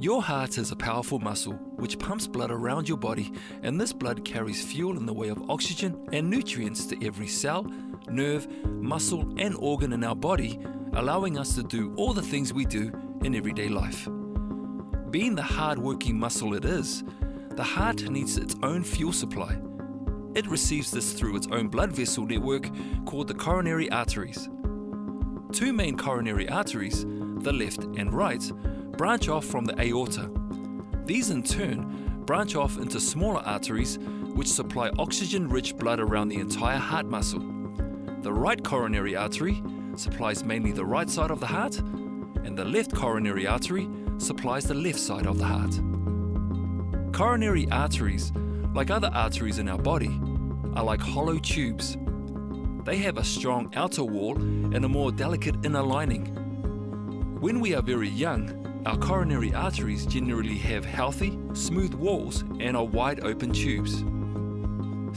Your heart is a powerful muscle which pumps blood around your body, and this blood carries fuel in the way of oxygen and nutrients to every cell, nerve, muscle and organ in our body, allowing us to do all the things we do in everyday life. Being the hard-working muscle it is, the heart needs its own fuel supply. It receives this through its own blood vessel network called the coronary arteries. Two main coronary arteries, the left and right, branch off from the aorta. These in turn branch off into smaller arteries which supply oxygen-rich blood around the entire heart muscle. The right coronary artery supplies mainly the right side of the heart, and the left coronary artery supplies the left side of the heart. Coronary arteries, like other arteries in our body, are like hollow tubes. They have a strong outer wall and a more delicate inner lining. When we are very young, our coronary arteries generally have healthy, smooth walls and are wide open tubes.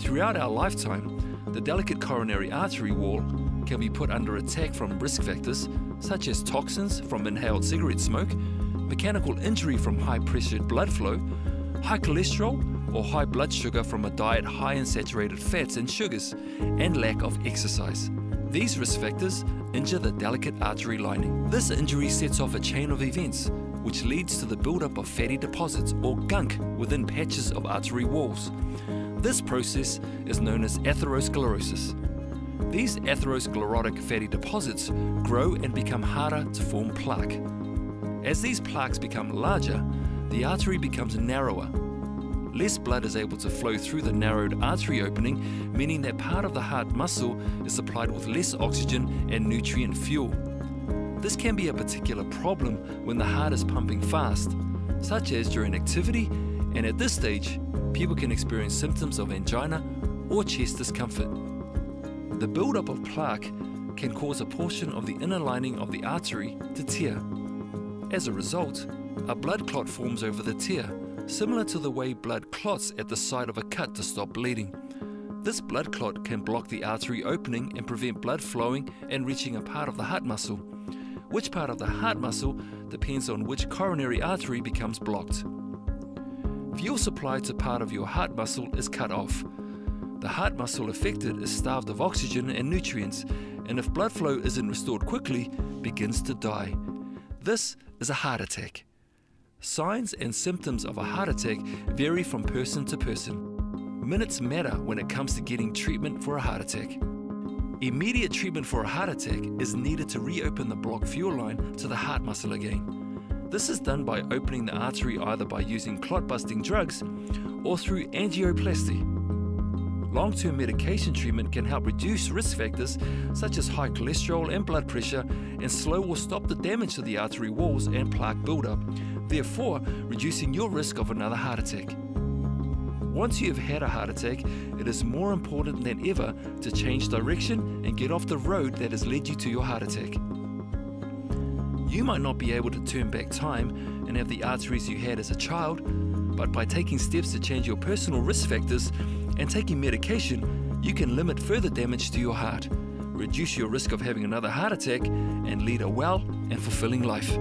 Throughout our lifetime, the delicate coronary artery wall can be put under attack from risk factors such as toxins from inhaled cigarette smoke, mechanical injury from high pressured blood flow, high cholesterol or high blood sugar from a diet high in saturated fats and sugars, and lack of exercise. These risk factors injure the delicate artery lining. This injury sets off a chain of events, which leads to the buildup of fatty deposits or gunk within patches of artery walls. This process is known as atherosclerosis. These atherosclerotic fatty deposits grow and become harder to form plaque. As these plaques become larger, the artery becomes narrower. Less blood is able to flow through the narrowed artery opening, meaning that part of the heart muscle is supplied with less oxygen and nutrient fuel. This can be a particular problem when the heart is pumping fast, such as during activity, and at this stage, people can experience symptoms of angina or chest discomfort. The buildup of plaque can cause a portion of the inner lining of the artery to tear. As a result, a blood clot forms over the tear, similar to the way blood clots at the side of a cut to stop bleeding. This blood clot can block the artery opening and prevent blood flowing and reaching a part of the heart muscle. Which part of the heart muscle depends on which coronary artery becomes blocked. Fuel supply to part of your heart muscle is cut off. The heart muscle affected is starved of oxygen and nutrients, and if blood flow isn't restored quickly, begins to die. This is a heart attack. Signs and symptoms of a heart attack vary from person to person. Minutes matter when it comes to getting treatment for a heart attack. Immediate treatment for a heart attack is needed to reopen the blocked fuel line to the heart muscle again. This is done by opening the artery either by using clot-busting drugs or through angioplasty. Long-term medication treatment can help reduce risk factors such as high cholesterol and blood pressure, and slow or stop the damage to the artery walls and plaque buildup, therefore reducing your risk of another heart attack. Once you have had a heart attack, it is more important than ever to change direction and get off the road that has led you to your heart attack. You might not be able to turn back time and have the arteries you had as a child, but by taking steps to change your personal risk factors and taking medication, you can limit further damage to your heart, reduce your risk of having another heart attack, and lead a well and fulfilling life.